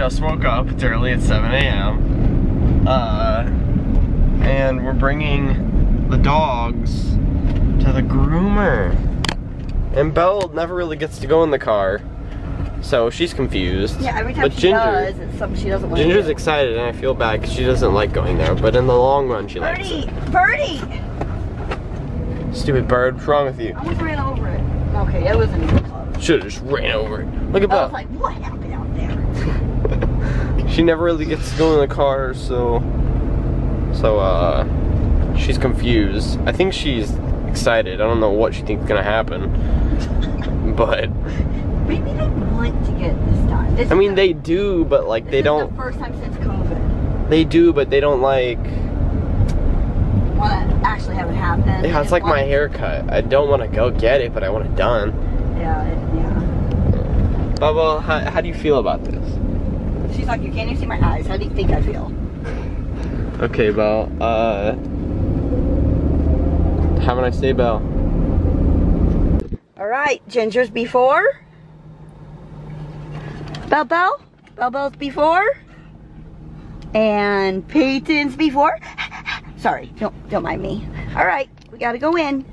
just woke up. It's early. It's 7 a.m. And we're bringing the dogs to the groomer. And Belle never really gets to go in the car, so she's confused. Yeah, every time she does, it's something she doesn't want to do. Ginger's excited, and I feel bad because she doesn't like going there, but in the long run, she likes it. Birdie! Stupid bird, what's wrong with you? I almost ran over it. Okay, it wasn't even close. Should've just ran over it. Look at Belle. I was like, what happened out there? She never really gets to go in the car, so she's confused. I think she's excited. I don't know what she thinks is gonna happen, but maybe they want to get this done. I mean, they do, but like they don't. The first time since COVID. They do, but they don't like. Want to actually have it happen. Yeah, it's like my haircut. I don't want to go get it, but I want it done. Yeah, yeah. Bubba, how do you feel about this? She's like, you can't even see my eyes. How do you think I feel? Okay, Belle. Have a nice day, Belle. Alright, Ginger's before. Belle? Belle's before. And Peyton's before. Sorry, don't mind me. Alright, we gotta go in.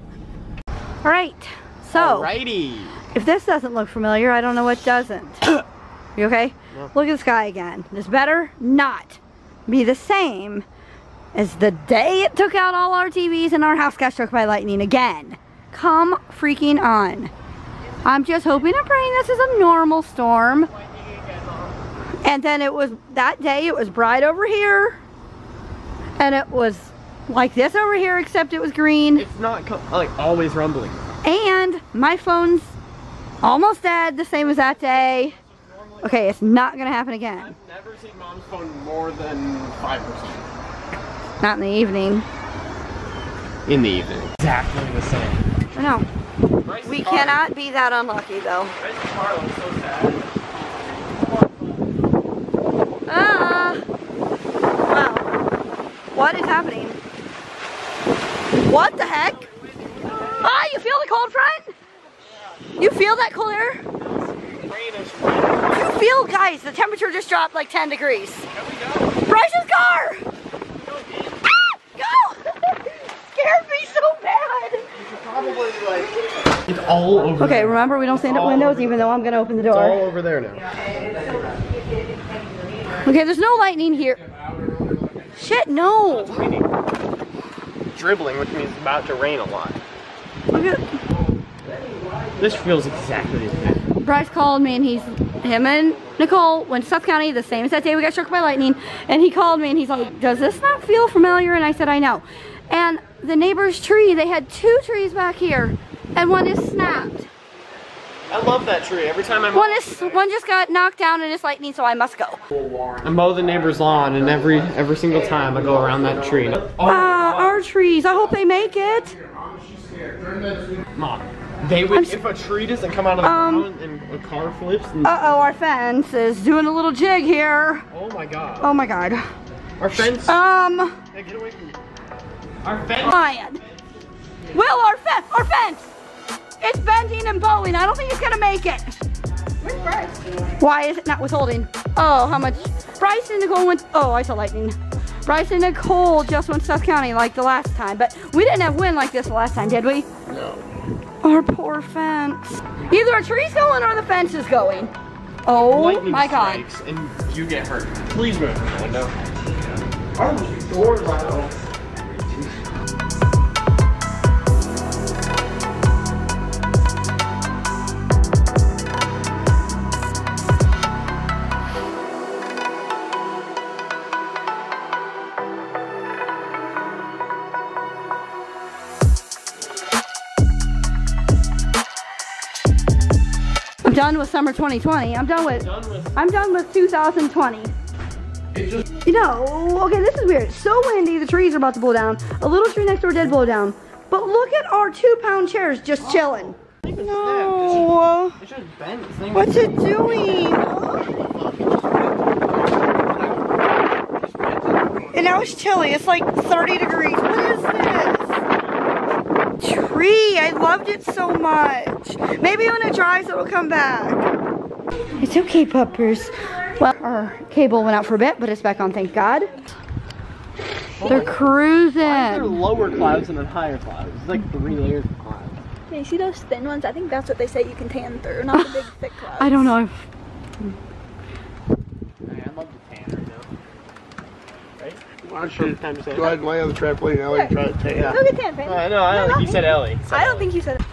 Alright, so. Alrighty. If this doesn't look familiar, I don't know what doesn't. You okay? No. Look at the sky again. This better not be the same. It's the day it took out all our TVs and our house got struck by lightning again. Come freaking on. I'm just hoping and praying this is a normal storm. And then it was, that day it was bright over here. And it was like this over here, except it was green. It's not like always rumbling. And my phone's almost dead, the same as that day. Okay, it's not going to happen again. I've never seen Mom's phone more than 5%. Not in the evening. In the evening. Exactly the same. I know. We cannot be that unlucky, though. Bryce's car looks so sad. Wow. What is happening? What the heck? Ah, you feel the cold front? You feel that cold air? You feel, guys, the temperature just dropped like 10 degrees. Bryce's car! It's all over. Okay, remember we don't stand up windows, even though I'm gonna open the door. It's all over there now. Okay, there's no lightning here. Shit, no. Dribbling, which means it's about to rain a lot. Look at this. Feels exactly the same. Bryce called me, and him and Nicole went to South County the same as that day we got struck by lightning, and he called me and he's like, "Does this not feel familiar?" And I said, "I know." And the neighbor's tree, they had two trees back here, and one is snapped. I love that tree. Every time I mow one just got knocked down and it's lightning, so I must go. I mow the neighbor's lawn, and every single time I go around that tree. Our trees. I hope they make it. Mom, they would. If a tree doesn't come out of the ground and a car flips. Uh-oh, our fence is doing a little jig here. Oh my god. Oh my god. Our fence. Hey, get away from me. Our fence. Ryan. Will, our fence! It's bending and bowing. I don't think it's gonna make it. Where's Bryce? Why is it not withholding? Oh, how much? Bryce and Nicole went, oh, I saw lightning. Bryce and Nicole just went to South County like the last time, but we didn't have wind like this the last time, did we? No. Our poor fence. Either our tree's going or the fence is going. Oh lightning my god. And you get hurt. Please move from the window. Oh, the door's wide open. Done with summer 2020. I'm done with 2020. You know, okay, this is weird. It's so windy, the trees are about to blow down. A little tree next door did blow down. But look at our 2-pound chairs just chilling. No. It's just bent. What's it doing? And now it's chilly. It's like 30 degrees. What is this? Tree. I loved it so much. Maybe when it dries, it will come back. It's okay, puppers. Well, our cable went out for a bit, but it's back on, thank God. Oh, they're cruising. Why is there lower clouds and then higher clouds? It's like 3 layers of clouds. Yeah, you see those thin ones? I think that's what they say you can tan through, not the big thick clouds. I don't know. I love the tan right now. Right? Why don't you go ahead and lay on the trampoline and Ellie try to tan out. Go get tan, Peyton. I know, I don't think you said Ellie. I don't think you said Ellie.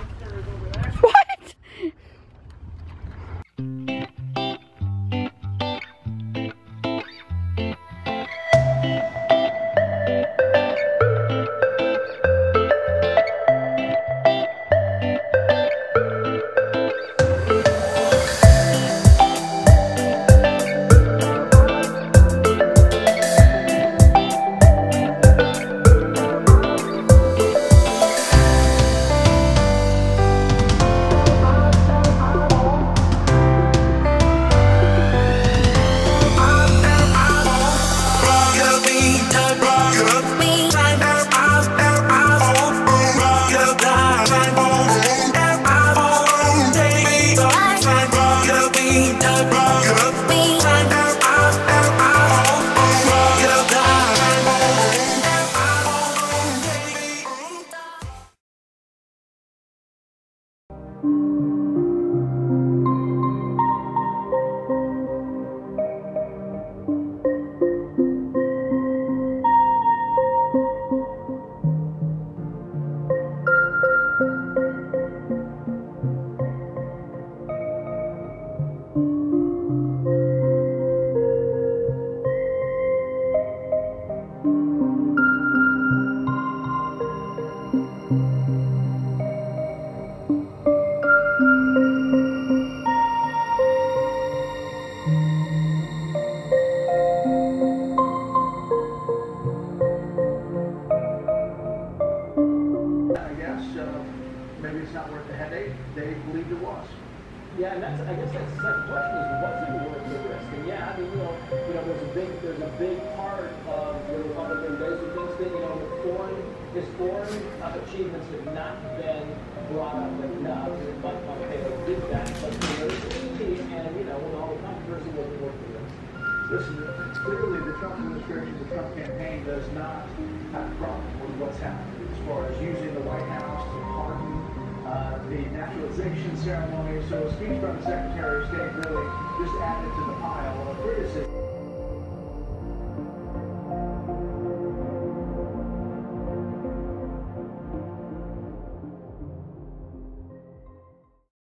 Achievements have not been brought up enough. But okay, they did that, but it was easy, and you know, with all the controversy, they didn't work for them. Listen, clearly the Trump administration, the Trump campaign does not have a problem with what's happening as far as using the White House to pardon the naturalization ceremony. So a speech from the Secretary of State really just added to the pile of criticism